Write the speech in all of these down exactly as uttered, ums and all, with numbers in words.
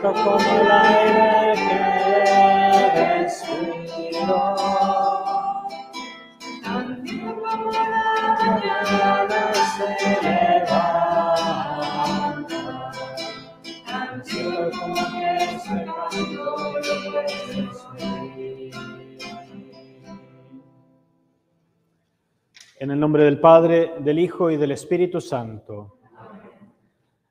fresco como el aire que respiro. También la mañana se levanta, tan solo como que se cantó lo que se espera. En el nombre del Padre, del Hijo y del Espíritu Santo.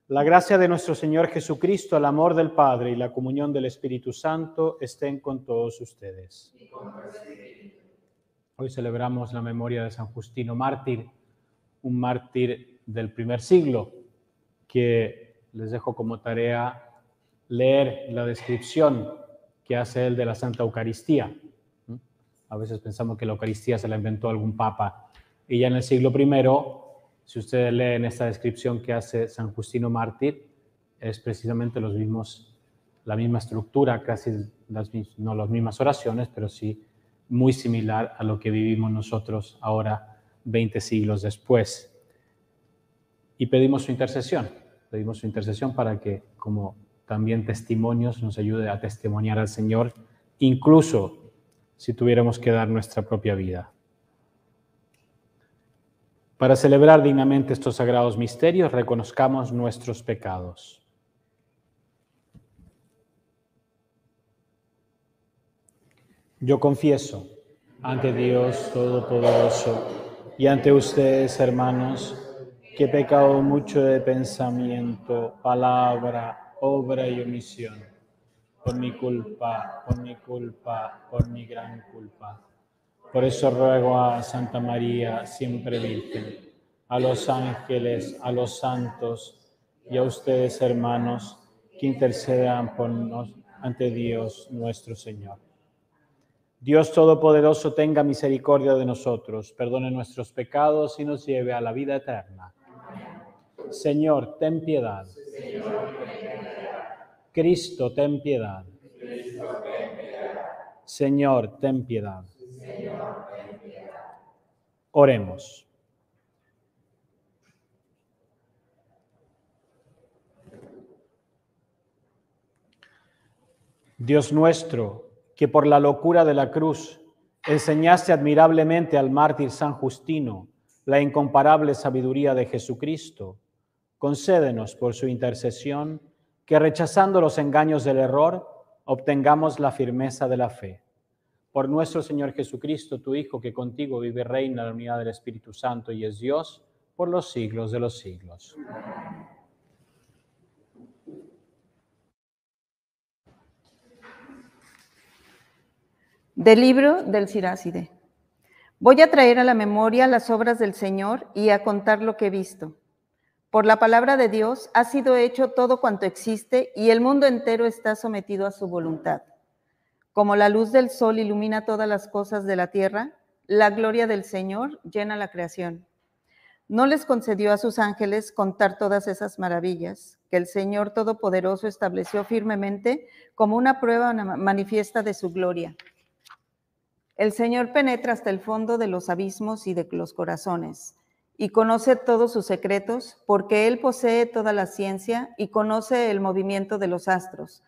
La gracia de nuestro Señor Jesucristo, el amor del Padre y la comunión del Espíritu Santo estén con todos ustedes. Hoy celebramos la memoria de San Justino Mártir, un mártir del primer siglo, que les dejo como tarea leer la descripción que hace él de la Santa Eucaristía. A veces pensamos que la Eucaristía se la inventó algún papa. Y ya en el siglo primero... Si ustedes leen esta descripción que hace San Justino Mártir, es precisamente los mismos, la misma estructura, casi las, no las mismas oraciones, pero sí muy similar a lo que vivimos nosotros ahora, veinte siglos después. Y pedimos su intercesión, pedimos su intercesión para que, como también testimonios, nos ayude a testimoniar al Señor, incluso si tuviéramos que dar nuestra propia vida. Para celebrar dignamente estos sagrados misterios, reconozcamos nuestros pecados. Yo confieso ante Dios Todopoderoso y ante ustedes, hermanos, que he pecado mucho de pensamiento, palabra, obra y omisión, por mi culpa, por mi culpa, por mi gran culpa. Por eso ruego a Santa María, siempre Virgen, a los ángeles, a los santos y a ustedes, hermanos, que intercedan por nos ante Dios nuestro Señor. Dios Todopoderoso tenga misericordia de nosotros, perdone nuestros pecados y nos lleve a la vida eterna. Señor, ten piedad. Cristo, ten piedad. Señor, ten piedad. Oremos. Dios nuestro, que por la locura de la cruz enseñaste admirablemente al mártir San Justino la incomparable sabiduría de Jesucristo, concédenos por su intercesión que, rechazando los engaños del error, obtengamos la firmeza de la fe. Por nuestro Señor Jesucristo, tu Hijo, que contigo vive y reina en la unidad del Espíritu Santo y es Dios, por los siglos de los siglos. Del libro del Siracide. Voy a traer a la memoria las obras del Señor y a contar lo que he visto. Por la palabra de Dios ha sido hecho todo cuanto existe y el mundo entero está sometido a su voluntad. Como la luz del sol ilumina todas las cosas de la tierra, la gloria del Señor llena la creación. ¿No les concedió a sus ángeles contar todas esas maravillas que el Señor Todopoderoso estableció firmemente como una prueba manifiesta de su gloria? El Señor penetra hasta el fondo de los abismos y de los corazones y conoce todos sus secretos, porque Él posee toda la ciencia y conoce el movimiento de los astros.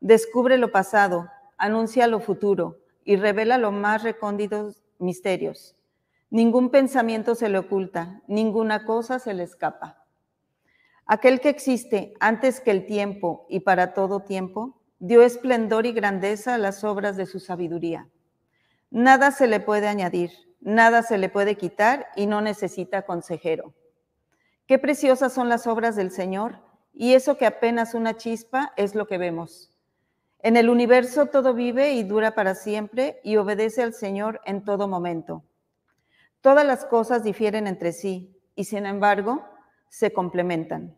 Descubre lo pasado, anuncia lo futuro y revela los más recónditos misterios. Ningún pensamiento se le oculta, ninguna cosa se le escapa. Aquel que existe antes que el tiempo y para todo tiempo, dio esplendor y grandeza a las obras de su sabiduría. Nada se le puede añadir, nada se le puede quitar y no necesita consejero. Qué preciosas son las obras del Señor, y eso que apenas una chispa es lo que vemos. En el universo todo vive y dura para siempre y obedece al Señor en todo momento. Todas las cosas difieren entre sí y, sin embargo, se complementan.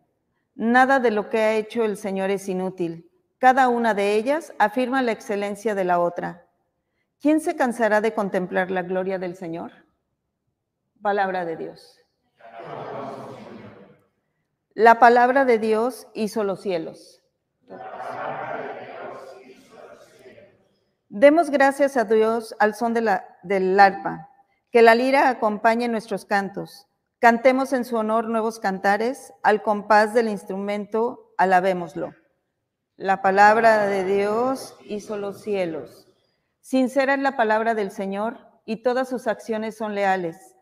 Nada de lo que ha hecho el Señor es inútil. Cada una de ellas afirma la excelencia de la otra. ¿Quién se cansará de contemplar la gloria del Señor? Palabra de Dios. La palabra de Dios hizo los cielos. Demos gracias a Dios al son de la, del arpa, que la lira acompañe nuestros cantos. Cantemos en su honor nuevos cantares, al compás del instrumento, alabémoslo. La palabra de Dios hizo los cielos. Sincera es la palabra del Señor y todas sus acciones son leales.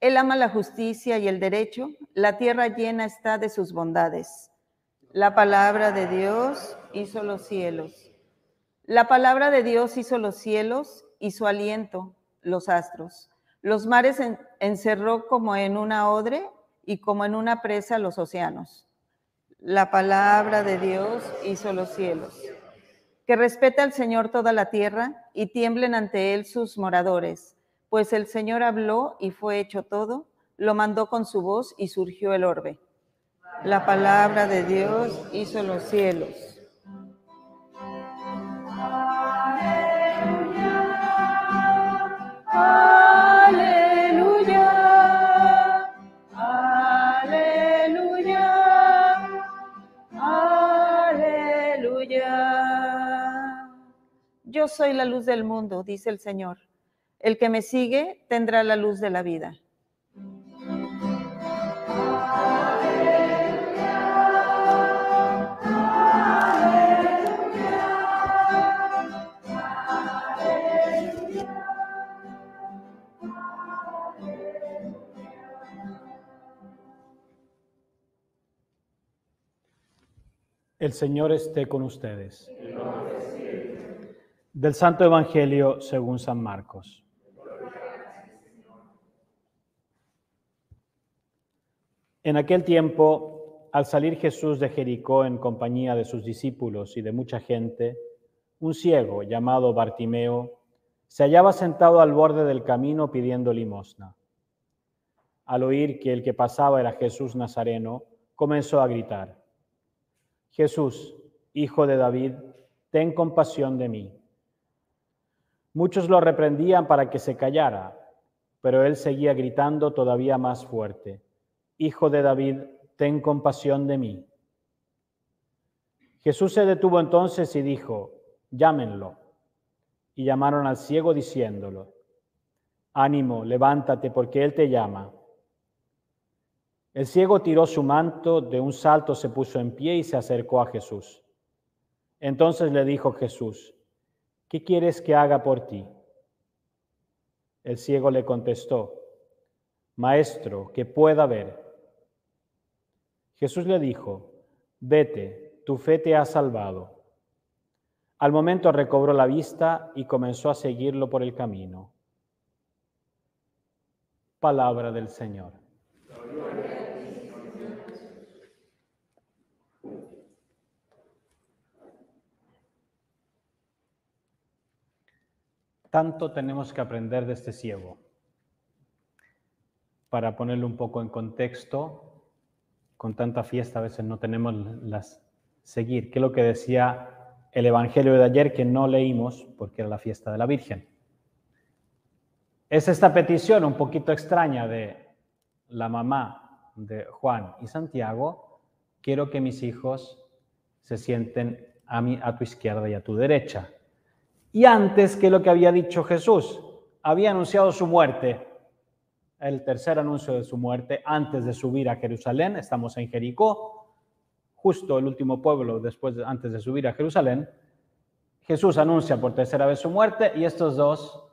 Él ama la justicia y el derecho, la tierra llena está de sus bondades. La palabra de Dios hizo los cielos. La palabra de Dios hizo los cielos y su aliento, los astros. Los mares en, encerró como en una odre y como en una presa los océanos. La palabra de Dios hizo los cielos. Que respete al Señor toda la tierra y tiemblen ante él sus moradores, pues el Señor habló y fue hecho todo, lo mandó con su voz y surgió el orbe. La palabra de Dios hizo los cielos. Aleluya, aleluya. Yo soy la luz del mundo, dice el Señor. El que me sigue tendrá la luz de la vida. Aleluya, aleluya, aleluya. El Señor esté con ustedes. Del Santo Evangelio según San Marcos. En aquel tiempo, al salir Jesús de Jericó en compañía de sus discípulos y de mucha gente, un ciego llamado Bartimeo se hallaba sentado al borde del camino pidiendo limosna. Al oír que el que pasaba era Jesús Nazareno, comenzó a gritar: Jesús, hijo de David, ten compasión de mí. Muchos lo reprendían para que se callara, pero él seguía gritando todavía más fuerte: Hijo de David, ten compasión de mí. Jesús se detuvo entonces y dijo: Llámenlo. Y llamaron al ciego diciéndolo: Ánimo, levántate, porque él te llama. El ciego tiró su manto, de un salto se puso en pie y se acercó a Jesús. Entonces le dijo Jesús: ¿Qué quieres que haga por ti? El ciego le contestó: Maestro, que pueda ver. Jesús le dijo: Vete, tu fe te ha salvado. Al momento recobró la vista y comenzó a seguirlo por el camino. Palabra del Señor. Tanto tenemos que aprender de este ciego. Para ponerlo un poco en contexto, con tanta fiesta a veces no tenemos las seguir, que es lo que decía el Evangelio de ayer que no leímos porque era la fiesta de la Virgen. Es esta petición un poquito extraña de la mamá de Juan y Santiago: quiero que mis hijos se sienten a mí, a tu izquierda y a tu derecha. Y antes que lo que había dicho Jesús, había anunciado su muerte, el tercer anuncio de su muerte, antes de subir a Jerusalén. Estamos en Jericó, justo el último pueblo después de, antes de subir a Jerusalén. Jesús anuncia por tercera vez su muerte y estos dos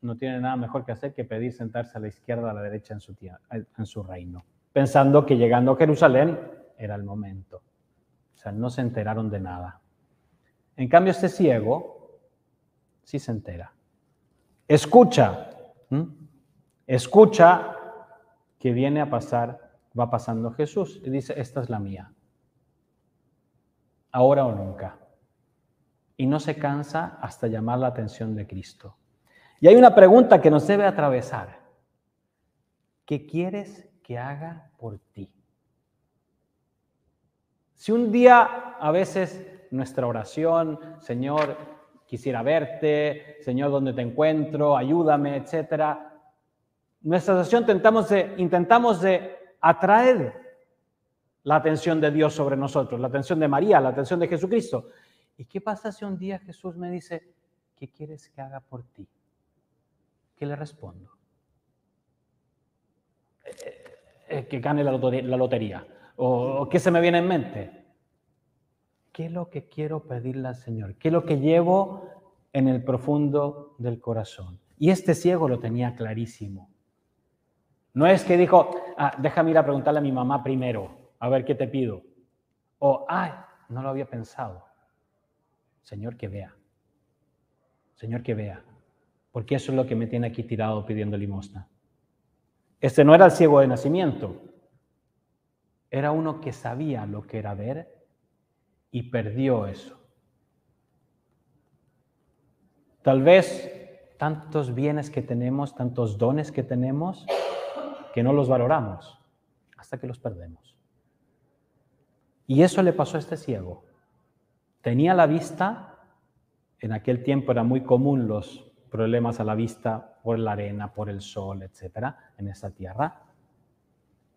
no tienen nada mejor que hacer que pedir sentarse a la izquierda o a la derecha en su, tía, en su reino, pensando que llegando a Jerusalén era el momento. O sea, no se enteraron de nada. En cambio, este ciego sí se entera. Escucha, ¿m? escucha que viene a pasar, va pasando Jesús y dice: esta es la mía, ahora o nunca. Y no se cansa hasta llamar la atención de Cristo. Y hay una pregunta que nos debe atravesar: ¿qué quieres que haga por ti? Si un día a veces nuestra oración, Señor, quisiera verte, Señor, ¿dónde te encuentro? Ayúdame, etcétera. Nuestra oración intentamos de, intentamos de atraer la atención de Dios sobre nosotros, la atención de María, la atención de Jesucristo. ¿Y qué pasa si un día Jesús me dice: ¿qué quieres que haga por ti? ¿Qué le respondo? Eh, eh, que gane la lotería, la lotería. O, ¿qué se me viene en mente? ¿qué es lo que quiero pedirle al Señor? ¿Qué es lo que llevo en el profundo del corazón? Y este ciego lo tenía clarísimo. No es que dijo, ah, déjame ir a preguntarle a mi mamá primero, a ver qué te pido. O, ay, no lo había pensado. Señor, que vea. Señor, que vea. Porque eso es lo que me tiene aquí tirado pidiendo limosna. Este no era el ciego de nacimiento. Era uno que sabía lo que era ver y perdió eso. Tal vez tantos bienes que tenemos, tantos dones que tenemos, que no los valoramos hasta que los perdemos. Y eso le pasó a este ciego. Tenía la vista, en aquel tiempo era muy común los problemas a la vista por la arena, por el sol, etcétera, en esa tierra.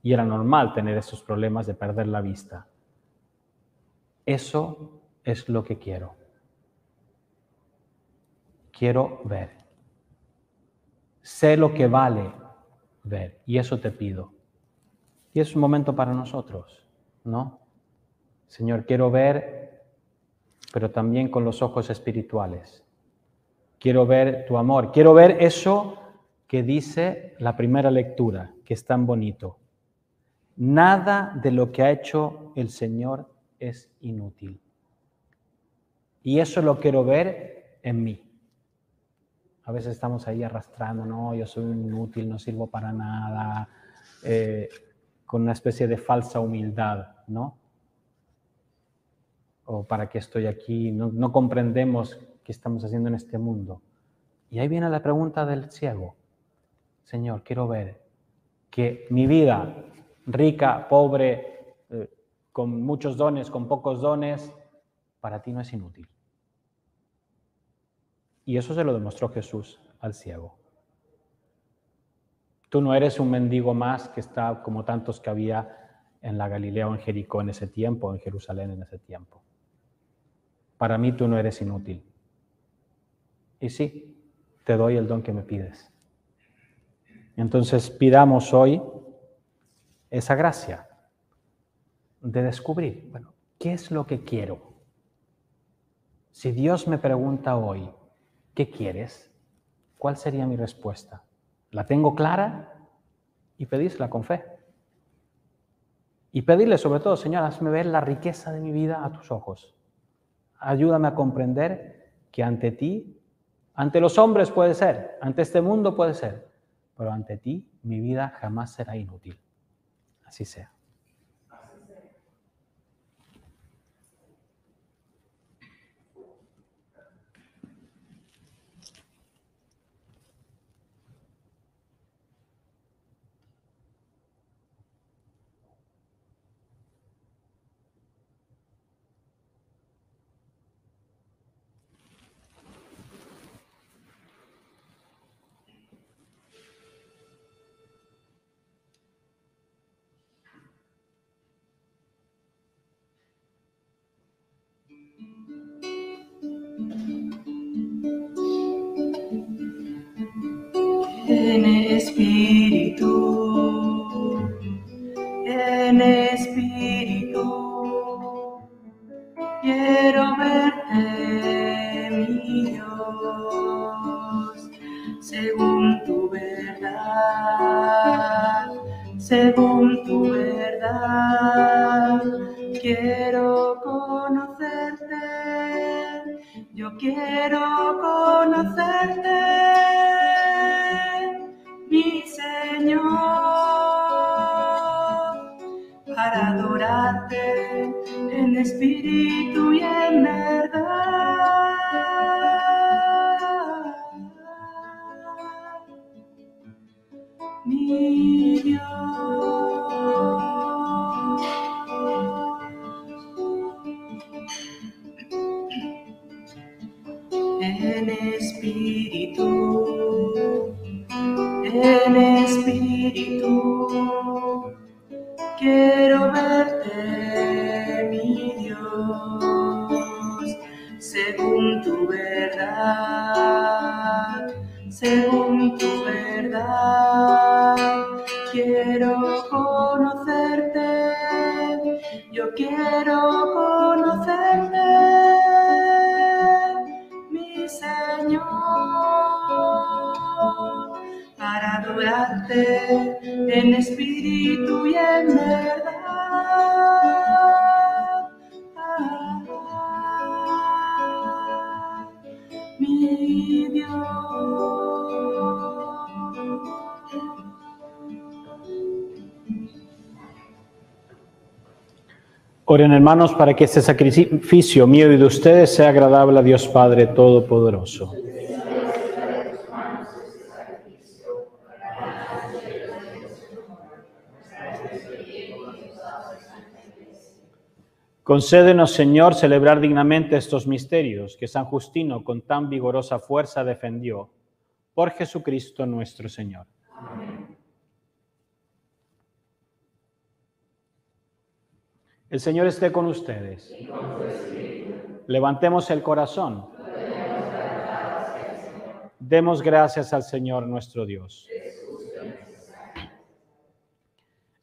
Y era normal tener esos problemas de perder la vista. Eso es lo que quiero. Quiero ver. Sé lo que vale ver, y eso te pido. Y es un momento para nosotros, ¿no? Señor, quiero ver, pero también con los ojos espirituales. Quiero ver tu amor. Quiero ver eso que dice la primera lectura, que es tan bonito. Nada de lo que ha hecho el Señor es inútil. Y eso lo quiero ver en mí. A veces estamos ahí arrastrando, no, yo soy inútil, no sirvo para nada, eh, con una especie de falsa humildad, ¿no? O para qué estoy aquí, no, no comprendemos qué estamos haciendo en este mundo. Y ahí viene la pregunta del ciego. Señor, quiero ver que mi vida, rica, pobre, eh, con muchos dones, con pocos dones, para ti no es inútil. Y eso se lo demostró Jesús al ciego. Tú no eres un mendigo más que está como tantos que había en la Galilea o en Jericó en ese tiempo, en Jerusalén en ese tiempo. Para mí tú no eres inútil. Y sí, te doy el don que me pides. Entonces pidamos hoy esa gracia de descubrir, bueno, ¿qué es lo que quiero? Si Dios me pregunta hoy, ¿qué quieres? ¿Cuál sería mi respuesta? La tengo clara y pedírsela con fe. Y pedirle sobre todo, Señor, hazme ver la riqueza de mi vida a tus ojos. Ayúdame a comprender que ante ti, ante los hombres puede ser, ante este mundo puede ser, pero ante ti mi vida jamás será inútil. Así sea. En espíritu, en espíritu, quiero verte, mi Dios, según tu verdad, según tu verdad, quiero conocerte, yo quiero conocerte. Para adorarte en espíritu y en verdad, mi Dios. En espíritu, en espíritu, quiero verte, mi Dios, según tu verdad, según tu verdad, quiero conocerte, yo quiero conocerte. adorarte en espíritu y en verdad. Ah, mi Dios. Oren, hermanos, para que este sacrificio mío y de ustedes sea agradable a Dios Padre Todopoderoso. Concédenos, Señor, celebrar dignamente estos misterios que San Justino con tan vigorosa fuerza defendió. Por Jesucristo nuestro Señor. Amén. El Señor esté con ustedes. Y con tu espíritu. Levantemos el corazón. Podemos alabar hacia el Señor. Demos gracias al Señor nuestro Dios. Es justo y necesario.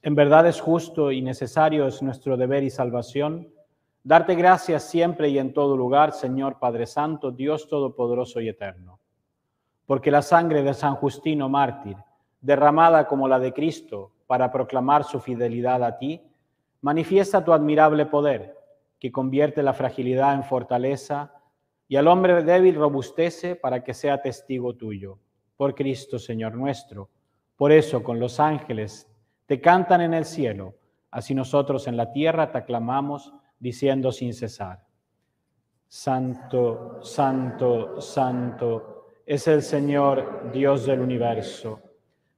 En verdad es justo y necesario, es nuestro deber y salvación, darte gracias siempre y en todo lugar, Señor Padre Santo, Dios Todopoderoso y Eterno. Porque la sangre de San Justino Mártir, derramada como la de Cristo para proclamar su fidelidad a ti, manifiesta tu admirable poder, que convierte la fragilidad en fortaleza y al hombre débil robustece para que sea testigo tuyo. Por Cristo, Señor nuestro. Por eso, con los ángeles te cantan en el cielo, así nosotros en la tierra te aclamamos, diciendo sin cesar: Santo, santo, santo es el Señor, Dios del universo.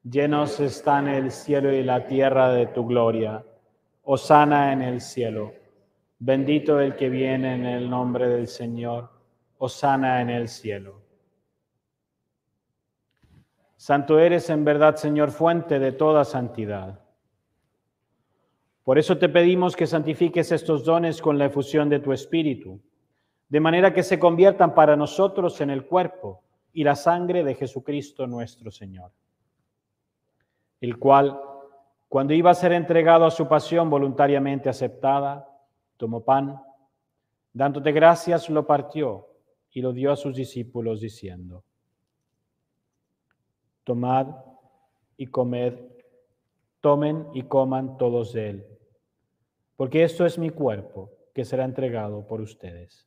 Llenos están el cielo y la tierra de tu gloria. Hosana en el cielo, bendito el que viene en el nombre del Señor, hosana en el cielo. Santo eres en verdad, Señor, fuente de toda santidad. Por eso te pedimos que santifiques estos dones con la efusión de tu Espíritu, de manera que se conviertan para nosotros en el cuerpo y la sangre de Jesucristo nuestro Señor, el cual, cuando iba a ser entregado a su pasión voluntariamente aceptada, tomó pan, dándote gracias lo partió y lo dio a sus discípulos diciendo: Tomad y comed, tomen y coman todos de él, porque esto es mi cuerpo que será entregado por ustedes.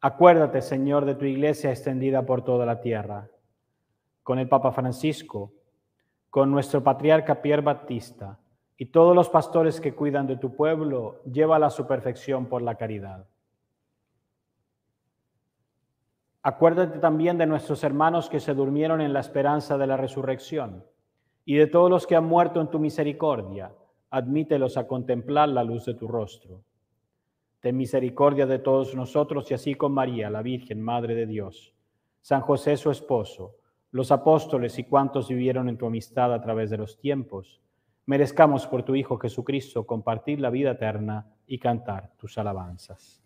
Acuérdate, Señor, de tu Iglesia extendida por toda la tierra, con el Papa Francisco, con nuestro patriarca Pierre Batista y todos los pastores que cuidan de tu pueblo, llévala a su perfección por la caridad. Acuérdate también de nuestros hermanos que se durmieron en la esperanza de la resurrección y de todos los que han muerto en tu misericordia, admítelos a contemplar la luz de tu rostro. Ten misericordia de todos nosotros y así con María, la Virgen, Madre de Dios, San José, su esposo, los apóstoles y cuantos vivieron en tu amistad a través de los tiempos, merezcamos por tu Hijo Jesucristo compartir la vida eterna y cantar tus alabanzas.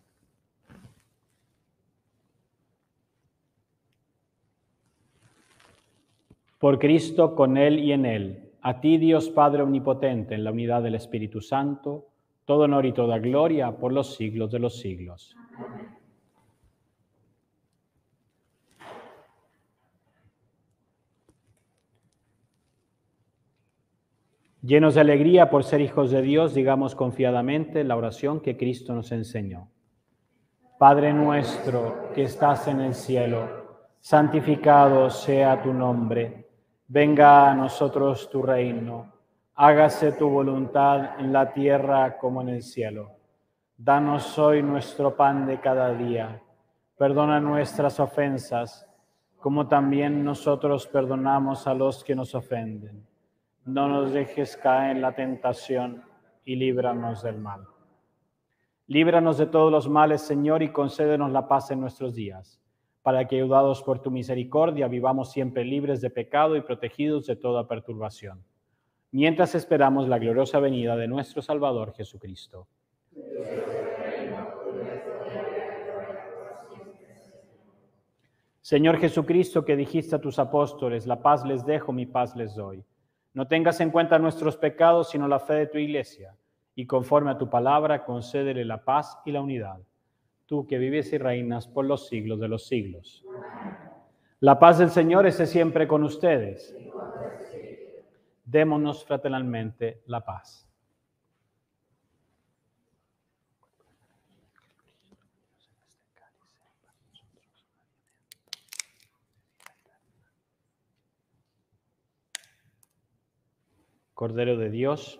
Por Cristo, con Él y en Él, a ti Dios Padre Omnipotente, en la unidad del Espíritu Santo, todo honor y toda gloria por los siglos de los siglos. Amén. Llenos de alegría por ser hijos de Dios, digamos confiadamente la oración que Cristo nos enseñó. Padre nuestro que estás en el cielo, santificado sea tu nombre. Venga a nosotros tu reino. Hágase tu voluntad en la tierra como en el cielo. Danos hoy nuestro pan de cada día. Perdona nuestras ofensas, como también nosotros perdonamos a los que nos ofenden. No nos dejes caer en la tentación y líbranos del mal. Líbranos de todos los males, Señor, y concédenos la paz en nuestros días, para que, ayudados por tu misericordia, vivamos siempre libres de pecado y protegidos de toda perturbación, mientras esperamos la gloriosa venida de nuestro Salvador Jesucristo. Señor Jesucristo, que dijiste a tus apóstoles, la paz les dejo, mi paz les doy. No tengas en cuenta nuestros pecados, sino la fe de tu Iglesia, y conforme a tu palabra, concédele la paz y la unidad. Tú que vives y reinas por los siglos de los siglos. La paz del Señor esté siempre con ustedes. Démonos fraternalmente la paz. Cordero de Dios,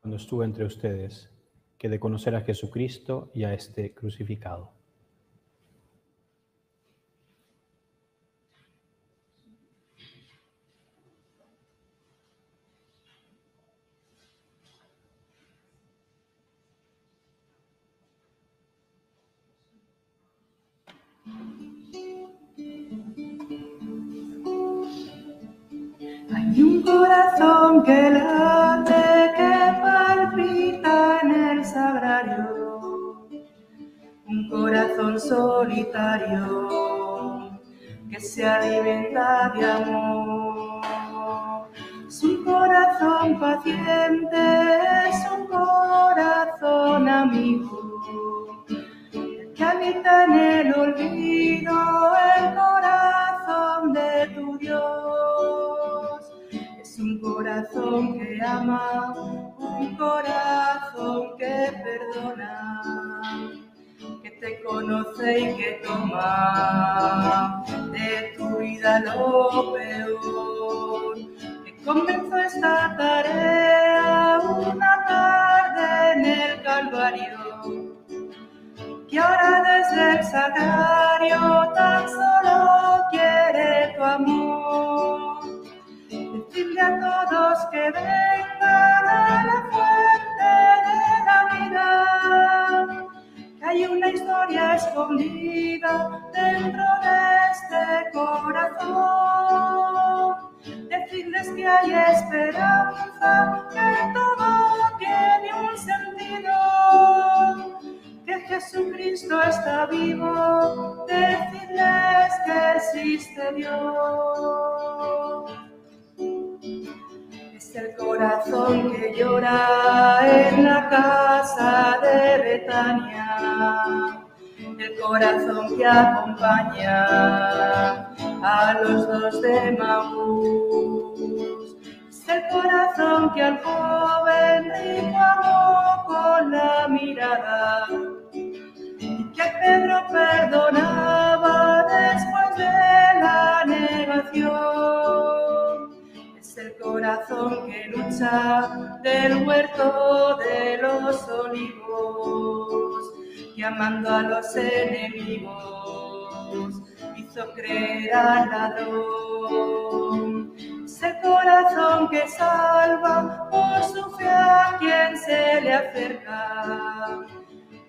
Cuando estuve entre ustedes, que de conocer a Jesucristo y a este crucificado. Hay un corazón que late, que palpita en el sagrario, un corazón solitario que se alimenta de amor. Es un corazón paciente, es un corazón amigo, que habita en el olvido, el corazón de tu Dios. Es un corazón que ama, un corazón que perdona, que te conoce y que toma de tu vida lo peor. Que comenzó esta tarea una tarde en el Calvario, y ahora desde el sagrario tan solo quiere tu amor. Decidle a todos que vengan a la fuente de la vida, que hay una historia escondida dentro de este corazón. Decidles que hay esperanza, que todo tiene un sentido, que Jesucristo está vivo, decidles que existe Dios. Es el corazón que llora en la casa de Betania, el corazón que acompaña a los dos de Mabús. Es el corazón que al joven rico amó con la mirada y que Pedro perdonaba después de la negación. Es el corazón que lucha del huerto de los olivos, que amando a los enemigos hizo creer al ladrón. Es el corazón que salva por su fe a quien se le acerca,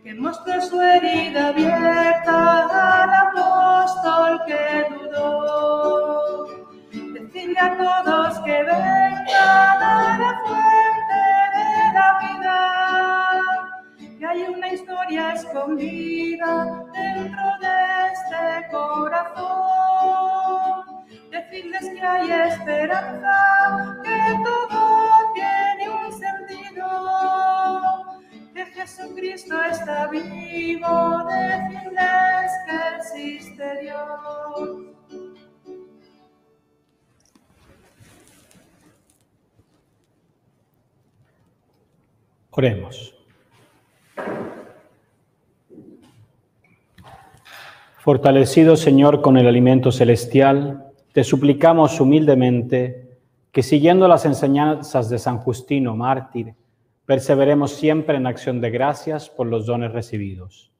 que mostró su herida abierta al apóstol que dudó. Decidle a todos que vengan a la fuente de la vida, que hay una historia escondida dentro de este corazón. Decidles que hay esperanza, que todo tiene un sentido, que Jesucristo está vivo, decirles que existe Dios. Oremos. Fortalecido, Señor, con el alimento celestial, te suplicamos humildemente que, siguiendo las enseñanzas de San Justino Mártir, perseveremos siempre en acción de gracias por los dones recibidos.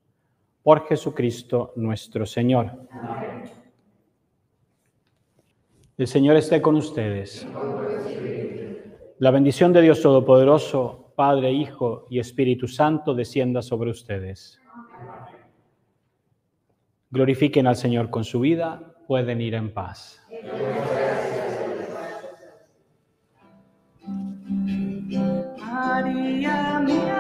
Por Jesucristo nuestro Señor. Amén. El Señor esté con ustedes. La bendición de Dios Todopoderoso, Padre, Hijo y Espíritu Santo, descienda sobre ustedes. Glorifiquen al Señor con su vida. Pueden ir en paz. María mía.